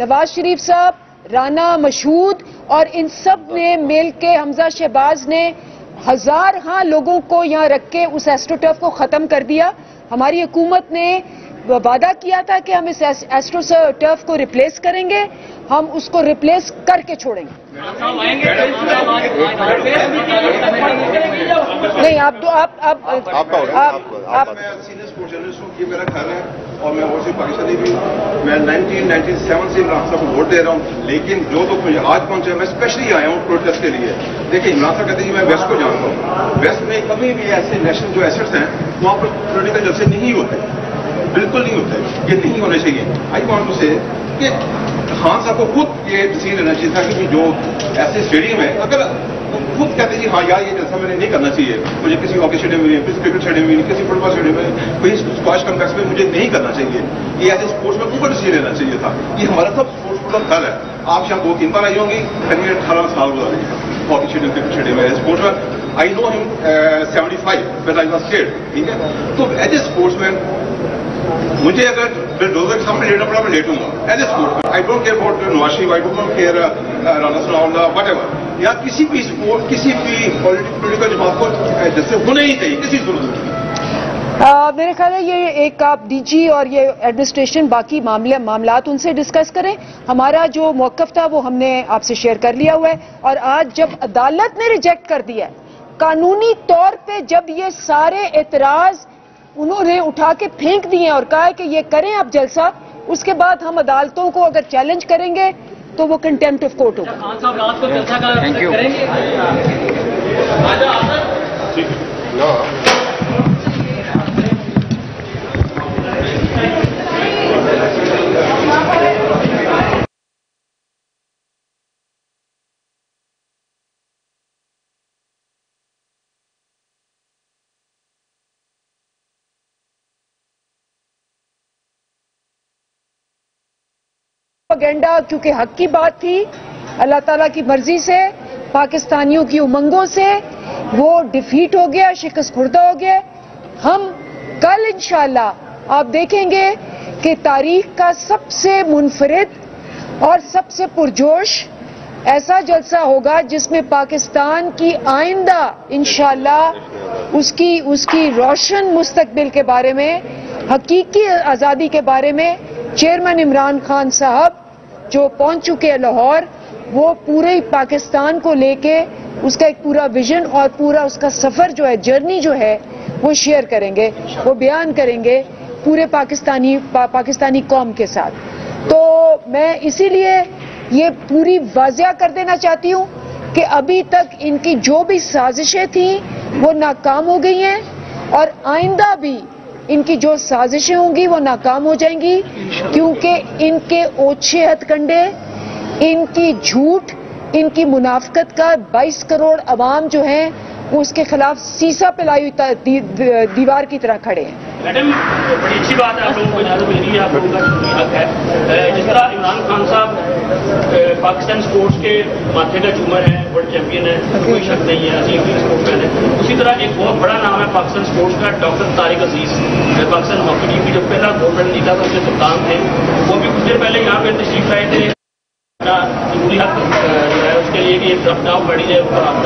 नवाज शरीफ साहब, राना मशहूद और इन सब ने मिल के, हमजा शहबाज ने 1000 लोगों को यहाँ रख के उस एस्ट्रोटर्फ को ख़त्म कर दिया। हमारी हुकूमत ने वादा किया था कि हम इस एस्ट्रोटर्फ को रिप्लेस करेंगे, हम उसको रिप्लेस करके छोड़ेंगे। नहीं, आप तो आप सीनियर स्पोर्ट्स जर्नलिस्ट हूँ, ये मेरा ख्याल है और मैं वैसे पाकिस्तानी भी हूँ। मैं 1997 से इमरान साहब को वोट दे रहा हूँ, लेकिन जो लोग मुझे आज पहुंचे, मैं स्पेशली आया हूँ प्रोटेस्ट के लिए। देखिए, इमरान साहब कहते हैं मैं वेस्ट को जानता हूँ, वेस्ट में कभी भी ऐसे नेशनल जो एसेट्स हैं वहाँ पर पोलिटिकल जलसे नहीं होते, बिल्कुल नहीं होते, ये नहीं होने चाहिए। आई वांट टू से कि खान साहब को खुद ये डिसीजन लेना चाहिए था कि जो ऐसे स्टेडियम है, अगर खुद कहते हैं हाँ यार ये जैसा मैंने नहीं करना चाहिए, मुझे किसी हॉकी स्टेडियम में, किसी क्रिकेट स्टेडियम में, किसी फुटबॉल स्टेडियम में, कोई स्क्वाश कॉम्प्लेक्स में मुझे नहीं करना चाहिए, ये ऐसे स्पोर्ट्स में ऊपर डिसीजन लेना चाहिए था। ये हमारा सब स्पोर्ट्स का घर है। आप यहाँ 2-3 बार आई होंगी, करीब 18 साल गुजारी हॉकी स्टेडियम, क्रिकेट स्टेडियम है स्पोर्ट्स में। I know him 75 I was state, ठीक है। तो एज ए स्पोर्ट्समैन मुझे अगर बुलडोजर के सामने लेटना पड़ा मैं लेटूंगा as a sportsman. I don't care about Nawaz Sharif, I don't care Rana Salahuddin, whatever. या किसी भी स्पोर्ट, किसी भी पोलिटिकल जमात को जैसे होना ही चाहिए किसी जरूरत की। मेरे ख्याल है ये एक आप डीजी और ये एडमिनिस्ट्रेशन बाकी मामलात उनसे डिस्कस करें। हमारा जो मौकफ था वो हमने आपसे शेयर कर लिया हुआ है, और आज जब अदालत ने रिजेक्ट कर दिया है कानूनी तौर पर, जब ये सारे एतराज उन्होंने उठा के फेंक दिए और कहा है कि ये करें आप जलसा, उसके बाद हम अदालतों को अगर चैलेंज करेंगे तो वो कंटेम्प्ट ऑफ कोर्ट होगा। Thank you. एजेंडा क्योंकि हक की बात थी, अल्लाह ताला की मर्जी से, पाकिस्तानियों की उमंगों से वो डिफीट हो गया, शिकस्त खुर्दा हो गया। हम कल इंशाल्लाह आप देखेंगे कि तारीख का सबसे मुनफरिद और सबसे पुरजोश ऐसा जलसा होगा जिसमें पाकिस्तान की आइंदा इंशाल्लाह उसकी रोशन मुस्तकबिल के बारे में, हकीकी आज़ादी के बारे में चेयरमैन इमरान खान साहब जो पहुंच चुके हैं लाहौर, वो पूरे पाकिस्तान को लेके उसका एक पूरा विजन और पूरा उसका सफर जो है, जर्नी जो है वो शेयर करेंगे, वो बयान करेंगे पूरे पाकिस्तानी कौम के साथ। तो मैं इसीलिए ये पूरी वाज़िया कर देना चाहती हूँ कि अभी तक इनकी जो भी साजिशें थी वो नाकाम हो गई हैं, और आइंदा भी इनकी जो साजिशें होंगी वो नाकाम हो जाएंगी, क्योंकि इनके ओछे हथकंडे, इनकी झूठ, इनकी मुनाफकत का 22 करोड़ अवाम जो है उसके खिलाफ सीसा पिलाई दीवार की तरह खड़े हैं। मैडम, बड़ी अच्छी बात है, आप लोगों को इजाजत मिल रही है, आप लोगों का कानूनी हक है। जिस तरह इमरान खान साहब पाकिस्तान स्पोर्ट्स के माथे का झूमर है, वर्ल्ड चैंपियन है, कोई शक नहीं है, अजीम स्पोर्ट्समैन है, उसी तरह एक बहुत बड़ा नाम है पाकिस्तान स्पोर्ट्स का doctor Tariq Aziz, Pakistan hockey team की जो पहला गोल्डन जीता था उसके कप्तान थे। वो भी कुछ देर पहले यहाँ पर तशरीफ लाए थे, जरूरी हक जो है उसके लिए कि रफ्तार बढ़ी जाए,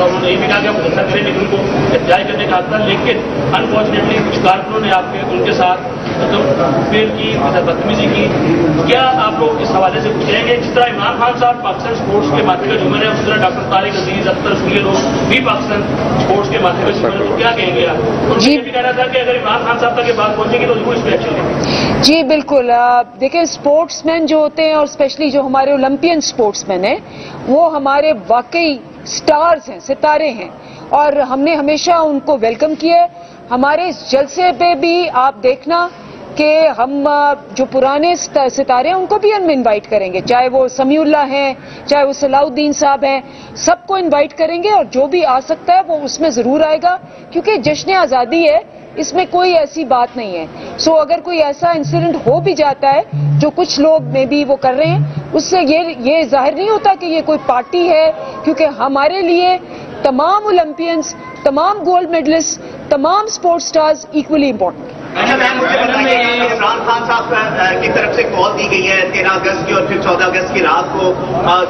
उन्होंने ये भी कहा कि आप जलसा करें, लेकिन उनको एहतजाज करने का था, लेकिन अनफॉर्चुनेटली कुछ कारकुनों ने आपके उनके साथ पेड़ की बदतमीजी की। क्या आप लोग इस हवाले से पूछेंगे, जिस तरह इमरान खान साहब पाकिस्तान स्पोर्ट्स के माथे का जुम्मन है, उस तरह डॉक्टर तारिक अजीज, अख्तर सूर्य लोग भी पाकिस्तान स्पोर्ट्स के माथे का जुम्मन है, तो क्या कहेंगे आप? उनसे भी कहना था कि अगर इमरान खान साहब तक ये बात पहुंचेगी तो जरूर इस पर एक्शन लेंगे। जी बिल्कुल, देखिए स्पोर्ट्समैन जो होते हैं और स्पेशली जो हमारे ओलंपियन स्पोर्ट्समैन हैं वो हमारे वाकई स्टार्स हैं, सितारे हैं, और हमने हमेशा उनको वेलकम किया है। हमारे इस जलसे पे भी आप देखना कि हम जो पुराने सितारे हैं उनको भी हम इनवाइट करेंगे, चाहे वो समीउल्लाह हैं, चाहे वो सलाउद्दीन साहब हैं, सबको इनवाइट करेंगे और जो भी आ सकता है वो उसमें ज़रूर आएगा, क्योंकि जश्न आज़ादी है, इसमें कोई ऐसी बात नहीं है। सो अगर कोई ऐसा इंसिडेंट हो भी जाता है जो कुछ लोग में भी वो कर रहे हैं, उससे ये जाहिर नहीं होता कि ये कोई पार्टी है, क्योंकि हमारे लिए तमाम ओलंपियंस, तमाम गोल्ड मेडलिस्ट, तमाम स्पोर्ट्स स्टार्स इक्वली इम्पोर्टेंट है। मैडम, मुझे बताइए, इमरान खान साहब की तरफ से कॉल दी गई है 13 अगस्त की और फिर 14 अगस्त की रात को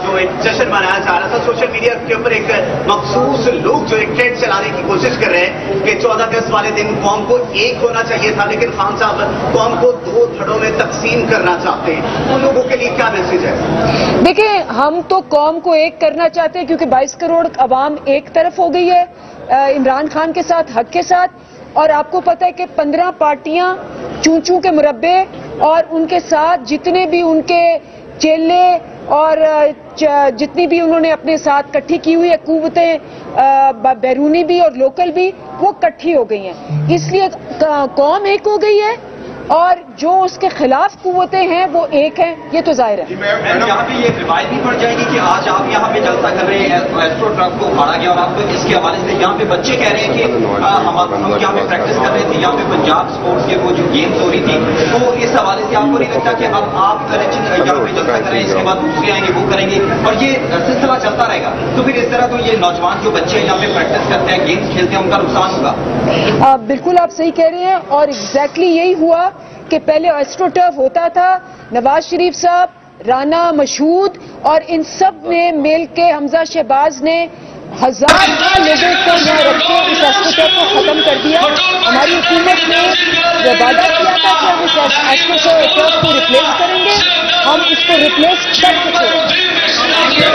जो एक जश्न मनाया जा रहा था, सोशल मीडिया के ऊपर एक मखसूस लोग जो एक ट्रेंड चलाने की कोशिश कर रहे हैं कि 14 अगस्त वाले दिन कौम को एक होना चाहिए था, लेकिन खान साहब कौम को दो धड़ों में तकसीम करना चाहते हैं। उन लोगों के लिए क्या मैसेज है? देखिए, हम तो कौम को एक करना चाहते हैं क्योंकि 22 करोड़ अवाम एक तरफ हो गई है इमरान खान के साथ, हक के साथ। और आपको पता है कि 15 पार्टियां चूचू के मुरब्बे और उनके साथ जितने भी उनके चेले और जितनी भी उन्होंने अपने साथ इकट्ठी की हुई है कुव्वतें बैरूनी भी और लोकल भी, वो इकट्ठी हो गई हैं। इसलिए कौम एक हो गई है और जो उसके खिलाफ कुव्वतें हैं वो एक हैं, ये तो जाहिर है। यहाँ पे ये रिवायत भी पड़ जाएगी कि आज आप यहाँ पे जलसा कर रहे हैं, एस्ट्रो ट्रक को उखाड़ा गया और आप तो इसके हवाले से यहाँ पे बच्चे कह रहे हैं कि हम यहाँ पे प्रैक्टिस कर रहे थे, यहाँ पे पंजाब स्पोर्ट्स के वो जो गेम्स हो रही थी, तो इस हवाले से आपको नहीं लगता कि अब आप कलेक्शन यहाँ पे जलसा करें, इसके बाद दूसरे आएंगे वो करेंगे और ये सिलसिला चलता रहेगा? तो फिर इस तरह तो ये नौजवान जो बच्चे यहाँ पे प्रैक्टिस करते हैं, गेम्स खेलते हैं, उनका नुकसान होगा। बिल्कुल आप सही कह रहे हैं और एग्जैक्टली यही हुआ कि पहले एस्ट्रोटर्फ होता था, नवाज शरीफ साहब, राना मशहूद और इन सब ने मिल के हमजा शहबाज ने 1000 लोगों को यहाँ रखते इस एस्ट्रोटर्फ को खत्म कर दिया। हमारी हुकूमत ने यह वादा किया था कि हम इस एस्ट्रोटर्फ को रिप्लेस करेंगे, हम इसको रिप्लेस कर चुके। आप मैं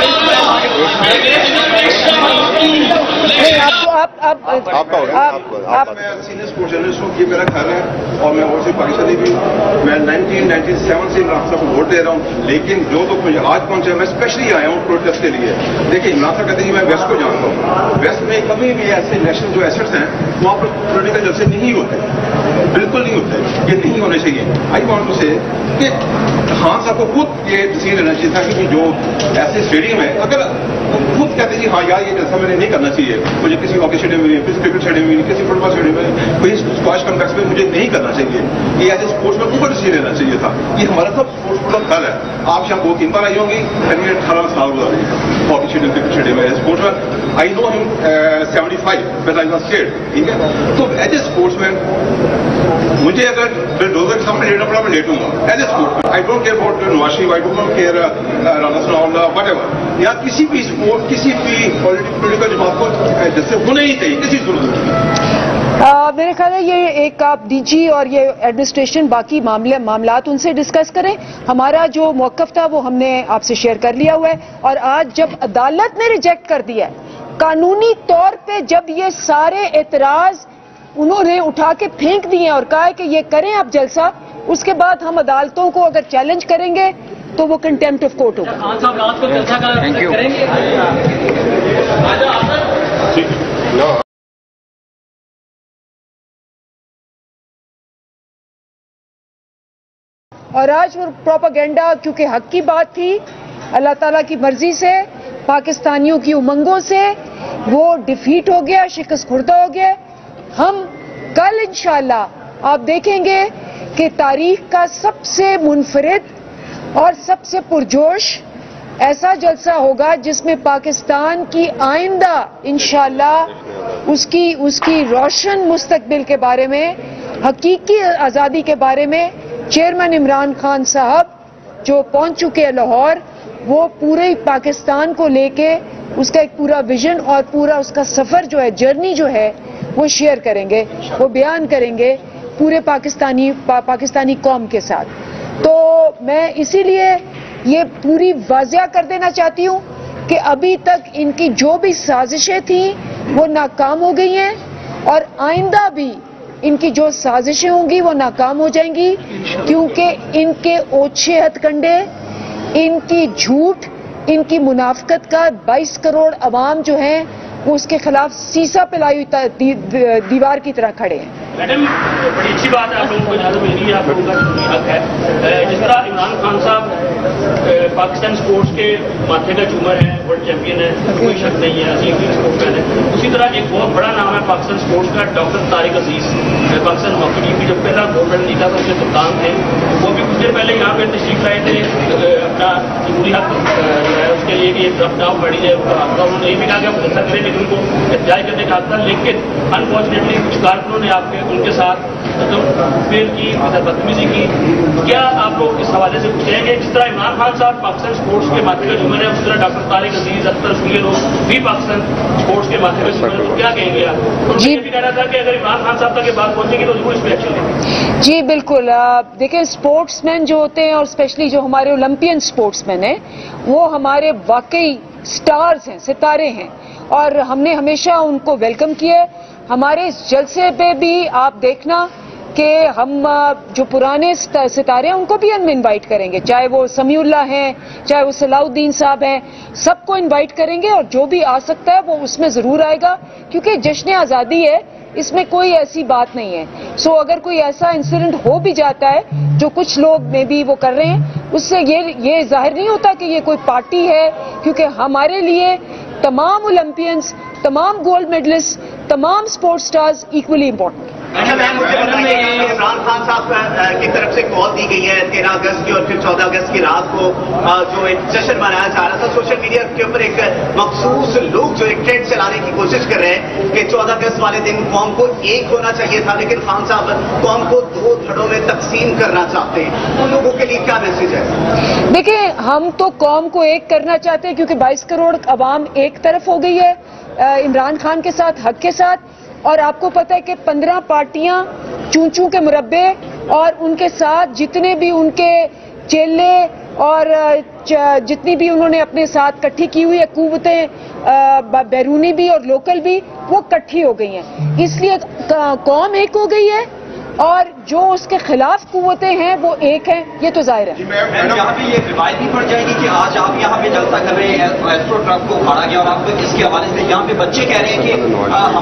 सीनियर स्पोर्ट्स जर्नलिस्ट हूँ, ये मेरा ख्याल है और मैं वैसे पाकिस्तानी भी हूँ। मैं 1997 से इमरान साहब को वोट दे रहा हूँ, लेकिन जो तो मुझे आज पहुंचा, मैं स्पेशली आया हूँ प्रोटेस्ट के लिए। देखिए, इमरान साहब कहते हैं मैं वेस्ट को जानता हूँ, वेस्ट में कभी भी ऐसे नेशनल जो एसेट्स हैं वहाँ पर पोलिटिकल जलसे नहीं होते, बिल्कुल नहीं होते, ये नहीं होने चाहिए। आई वांट टू से कि खान साहब को खुद ये डिसीजन लेना चाहिए था कि जो ऐसे स्टेडियम है, अगर खुद कहते हैं हाँ यार ये जैसा मैंने नहीं करना चाहिए, मुझे किसी हॉकी स्टेडियम में, किसी क्रिकेट स्टेडियम में, किसी फुटबॉल स्टेडियम में, कोई स्क्वाश कॉम्प्लेक्स में मुझे नहीं करना चाहिए, ये ऐसे स्पोर्ट्स में ऊपर डिसीजन लेना चाहिए था। ये हमारा सब स्पोर्ट्स का फल है। आप शाम 2-3 बार आई होंगी, मैंने 18 साल गुजारी हॉकी स्टेडियम, क्रिकेट स्टेडियम है स्पोर्ट्स में। आई नो हम 75 स्टेट, ठीक है, तो एज ए स्पोर्ट्स मैन मुझे अगर बुलडोजर सामने लेना पड़ा मैं लेटूंगा as a sportsman. I don't care about नवाशी, I don't care Rana Salahuddin whatever, या किसी भी स्पोर्ट, किसी भी पॉलिटिकल जमात को जैसे होना ही चाहिए किसी जरूरत की। मेरे ख्याल है ये एक आप डीजी और ये एडमिनिस्ट्रेशन बाकी मामलात उनसे डिस्कस करें। हमारा जो मौकफ था वो हमने आपसे शेयर कर लिया हुआ है और आज जब अदालत ने रिजेक्ट कर दिया है कानूनी तौर पे, जब ये सारे एतराज उन्होंने उठा के फेंक दिए और कहा है कि ये करें आप जलसा, उसके बाद हम अदालतों को अगर चैलेंज करेंगे तो वो कंटेम्प्ट ऑफ कोर्ट होगा। खान साहब रात को चर्चा करेंगे। और आज वो प्रोपागेंडा, क्योंकि हक की बात थी, अल्लाह ताला की मर्जी से, पाकिस्तानियों की उमंगों से, वो डिफीट हो गया, शिकस्त खुर्दा हो गया। हम कल इंशाल्लाह आप देखेंगे कि तारीख का सबसे मुनफरिद और सबसे पुरजोश ऐसा जलसा होगा जिसमें पाकिस्तान की आइंदा इंशाल्लाह उसकी रोशन मुस्तकबिल के बारे में, हकीकी आज़ादी के बारे में चेयरमैन इमरान खान साहब जो पहुंच चुके हैं लाहौर, वो पूरे पाकिस्तान को लेके उसका एक पूरा विजन और पूरा उसका सफर जो है, जर्नी जो है, वो शेयर करेंगे, वो बयान करेंगे पूरे पाकिस्तानी कौम के साथ। तो मैं इसीलिए ये पूरी वाज़िया कर देना चाहती हूँ कि अभी तक इनकी जो भी साजिशें थीं वो नाकाम हो गई हैं और आइंदा भी इनकी जो साजिशें होंगी वो नाकाम हो जाएंगी, क्योंकि इनके ओछे हथकंडे, इनकी झूठ, इनकी मुनाफकत का 22 करोड़ अवाम जो हैं वो उसके खिलाफ सीसा पिलाई दीवार की तरह खड़े हैं। मैडम, बड़ी अच्छी बात है आप लोगों को, इजाजत मिली, आप लोगों का हक है। जिस तरह इमरान खान साहब पाकिस्तान स्पोर्ट्स के माथे का झूमर है, वर्ल्ड चैंपियन है, कोई शक नहीं है, अजीज भी स्पोर्ट्समैन है, उसी तरह एक बहुत बड़ा नाम है पाकिस्तान स्पोर्ट्स का doctor Tariq Aziz, Pakistan hockey team की जब पहला गोल्ड मेडल जीता था उसके कप्तान थे, वो भी कुछ देर पहले यहाँ पर तशरीफ लाए थे अपना जमहूरी हक जो है के लिए कि रफ्तार बढ़ी है, आपका उन्होंने नहीं मिला कि उन सकते लेकिन उनको एहतजाज करने का था, लेकिन अनफॉर्चुनेटली कुछ कारकुनों ने आपके उनके साथ फेल की, बदतमीजी की। क्या आप लोग इस हवाले से कुछ कहेंगे? जिस तरह इमरान खान साहब पाकिस्तान स्पोर्ट्स के माध्यम से जुम्मे हैं, उस तरह डॉक्टर तारिक अजीज अख्तर ये लोग भी पाकिस्तान स्पोर्ट्स के माध्यम से जुम्मे हैं, क्या कहेंगे आप? उन्होंने भी कहना था कि अगर इमरान खान साहब तक ये बात पहुंचेगी तो जरूर इस पर एक्शन लेंगे। जी बिल्कुल, देखिए स्पोर्ट्समैन जो होते हैं और स्पेशली जो हमारे ओलंपियन स्पोर्ट्समैन हैं वो हमारे वाकई स्टार्स हैं, सितारे हैं और हमने हमेशा उनको वेलकम किया। हमारे इस जलसे पे भी आप देखना कि हम जो पुराने सितारे हैं उनको भी हम इनवाइट करेंगे, चाहे वो समीउल्लाह हैं, चाहे वो सलाउद्दीन साहब हैं, सबको इनवाइट करेंगे और जो भी आ सकता है वो उसमें ज़रूर आएगा क्योंकि जश्न आज़ादी है, इसमें कोई ऐसी बात नहीं है। सो अगर कोई ऐसा इंसिडेंट हो भी जाता है जो कुछ लोग मे बी वो कर रहे हैं, उससे ये जाहिर नहीं होता कि ये कोई पार्टी है, क्योंकि हमारे लिए तमाम ओलंपियंस, तमाम गोल्ड मेडलिस्ट, तमाम स्पोर्ट्स स्टार्स इक्वली इम्पोर्टेंट। अच्छा मैम, इमरान खान साहब की तरफ से कॉल दी गई है 13 अगस्त की और फिर 14 अगस्त की रात को जो एक जश्न मनाया जा रहा था, सोशल मीडिया के ऊपर एक मखसूस लोग जो एक ट्रेंड चलाने की कोशिश कर रहे हैं कि 14 अगस्त वाले दिन कौम को एक होना चाहिए था, लेकिन खान साहब कौम को दो धड़ों में तकसीम करना चाहते हैं, उन लोगों के लिए क्या मैसेज है? देखिए हम तो कौम को एक करना चाहते हैं क्योंकि 22 करोड़ अवाम एक तरफ हो गई है इमरान खान के साथ, हक के साथ, और आपको पता है कि 15 पार्टियां चूचू के मुरब्बे और उनके साथ जितने भी उनके चेले और जितनी भी उन्होंने अपने साथ इकट्ठी की हुई है कुव्वतें बैरूनी भी और लोकल भी, वो इकट्ठी हो गई हैं, इसलिए कौम एक हो गई है और जो उसके खिलाफ कुव्वतें हैं वो एक हैं, ये तो जाहिर है। यहाँ पे ये रिवायत भी पड़ जाएगी कि आज आप यहाँ पे जलसा कर रहे हैं, एस्ट्रो ट्रक को उखाड़ा गया और आपको इसके हवाले से यहाँ पे बच्चे कह रहे हैं कि हम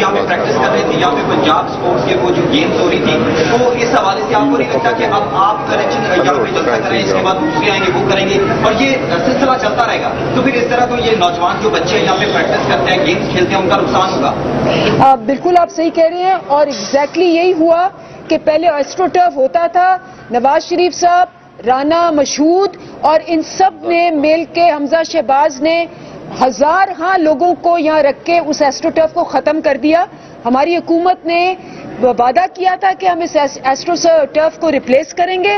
यहाँ पे प्रैक्टिस कर रहे थे, यहाँ पे पंजाब स्पोर्ट्स के वो जो गेम्स हो रही थी, तो इस हवाले से आपको नहीं लगता कि अब आप करेक्शन यहाँ पे जलसा करें, इसके बाद दूसरे आएंगे वो करेंगे और ये सिलसिला चलता रहेगा, तो फिर इस तरह तो ये नौजवान जो बच्चे यहाँ पे प्रैक्टिस करते हैं, गेम्स खेलते हैं, उनका नुकसान होगा। बिल्कुल आप सही कह रहे हैं और एग्जैक्टली यही हुआ कि पहले एस्ट्रोटर्फ होता था, नवाज शरीफ साहब, राना मशहूद और इन सब ने मिल के, हमजा शहबाज ने हजारों लोगों को यहाँ रख के उस एस्ट्रोटर्फ को खत्म कर दिया। हमारी हुकूमत ने वादा किया था कि हम इस एस्ट्रोटर्फ को रिप्लेस करेंगे,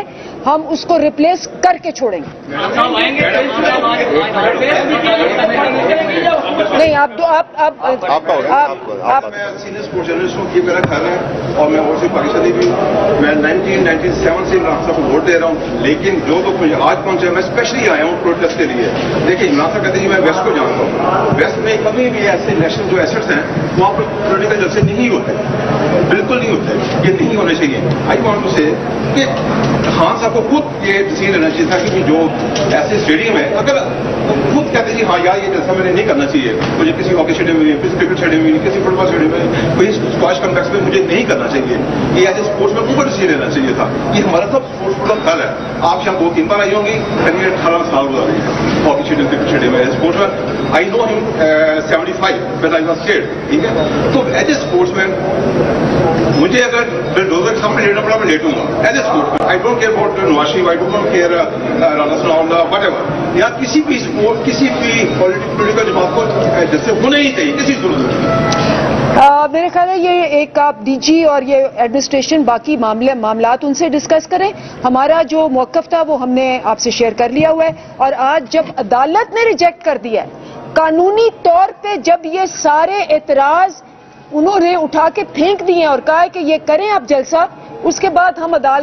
हम उसको रिप्लेस करके छोड़ेंगे। नहीं आप तो आप सीनियर स्पोर्ट्स जर्नलिस्ट हूँ, ये मेरा ख्याल है और मैं वैसे पाकिस्तानी भी हूँ, मैं 1997 से इमरान साहब को वोट दे रहा हूँ, लेकिन जो लोग मुझे आज पहुंचे, मैं स्पेशली आया हूँ प्रोटेस्ट के लिए। देखिए इमरान साहब कहते हैं मैं वेस्ट को जानता हूँ, वेस्ट में कभी भी ऐसे नेशनल जो एसेट्स हैं वहाँ पर पोलिटिकल जलसे नहीं होते, बिल्कुल नहीं होते, ये नहीं होने चाहिए। आई वांट टू से कि खान साहब को खुद ये डिसीजन लेना चाहिए था कि जो ऐसे स्टेडियम है, अगर खुद कहते जी हाँ यार ये जैसा मैंने नहीं करना चाहिए, मुझे किसी हॉकी स्टेडियम में, किसी क्रिकेट स्टेडियम में, किसी फुटबॉल स्टेडियम में, कोई स्क्वाश कॉम्प्लेक्स में मुझे नहीं करना चाहिए, ये ऐसे स्पोर्ट्स में ऊपर डिसीजन लेना चाहिए था। ये हमारा सब स्पोर्ट्स का घर है, आप यहाँ 2-3 बार आई होंगी, कहीं 18 साल गुजार हॉकी स्टेडियम, क्रिकेट स्टेडियम है, स्पोर्ट्स में I know him 75 when I was kid, ठीक है, तो एज ए स्पोर्ट्समैन मुझे अगर बुलडोजर के सामने लेटना पड़ा मैं लेटूंगा as a sports. I don't care about Nawaz Sharif, I don't care Rana Salaullah whatever, या किसी भी स्पोर्ट, किसी भी पॉलिटिकल जमात को जैसे होना ही चाहिए किसी जरूरत। मेरे ख्याल है ये एक आप डीजी और ये एडमिनिस्ट्रेशन बाकी मामलात उनसे डिस्कस करें, हमारा जो मौकफ था वो हमने आपसे शेयर कर लिया हुआ है। और आज जब अदालत ने रिजेक्ट कर दिया, कानूनी तौर पर जब ये सारे एतराज उन्होंने उठा के फेंक दिए और कहा है कि ये करें आप जलसा, उसके बाद हम अदालत